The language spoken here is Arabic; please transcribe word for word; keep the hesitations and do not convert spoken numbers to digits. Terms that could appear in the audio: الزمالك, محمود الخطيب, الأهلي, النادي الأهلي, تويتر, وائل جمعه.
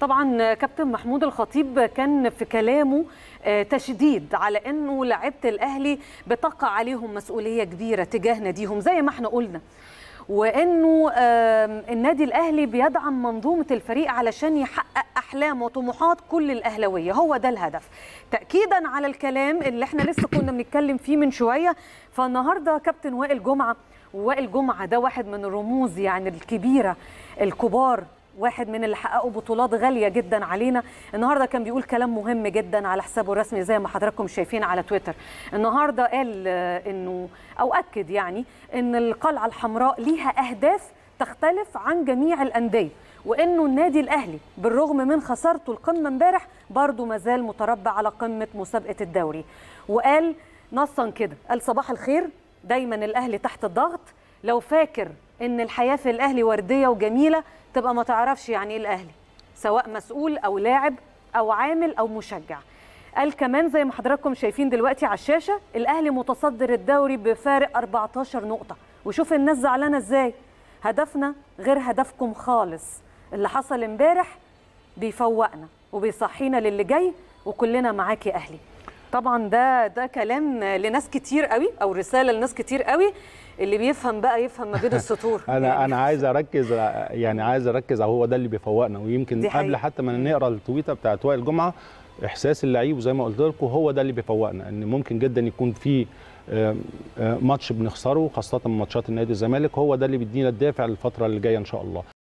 طبعا كابتن محمود الخطيب كان في كلامه تشديد على انه لعيبه الاهلي بتقع عليهم مسؤوليه كبيره تجاه ناديهم زي ما احنا قلنا، وانه النادي الاهلي بيدعم منظومه الفريق علشان يحقق احلام وطموحات كل الاهلاويه، هو ده الهدف. تاكيدا على الكلام اللي احنا لسه كنا بنتكلم فيه من شويه، فالنهارده كابتن وائل جمعه، وائل جمعه ده واحد من الرموز يعني الكبيره الكبار، واحد من اللي حققوا بطولات غاليه جدا علينا، النهارده كان بيقول كلام مهم جدا على حسابه الرسمي زي ما حضراتكم شايفين على تويتر. النهارده قال انه او اكد يعني ان القلعه الحمراء ليها اهداف تختلف عن جميع الانديه، وانه النادي الاهلي بالرغم من خسارته القمه امبارح برضه مازال متربع على قمه مسابقه الدوري. وقال نصا كده، قال صباح الخير، دايما الاهلي تحت الضغط، لو فاكر ان الحياه في الاهلي ورديه وجميله تبقى ما تعرفش يعني ايه الاهلي، سواء مسؤول او لاعب او عامل او مشجع. قال كمان زي ما حضراتكم شايفين دلوقتي على الشاشه، الاهلي متصدر الدوري بفارق أربعتاشر نقطه، وشوف الناس زعلانه ازاي، هدفنا غير هدفكم خالص، اللي حصل امبارح بيفوقنا وبيصحينا للي جاي، وكلنا معاك يا اهلي. طبعا ده ده كلام لناس كتير قوي او رساله لناس كتير قوي، اللي بيفهم بقى يفهم ما بين السطور. انا يعني انا عايز اركز، يعني عايز اركز هو ده اللي بيفوقنا. ويمكن قبل حتى ما نقرا التويته بتاعت وائل جمعه، احساس اللعيب وزي ما قلت لكم هو ده اللي بيفوقنا، ان ممكن جدا يكون في ماتش بنخسره، خاصه ماتشات النادي الزمالك، هو ده اللي بيدينا الدافع للفتره اللي جايه ان شاء الله.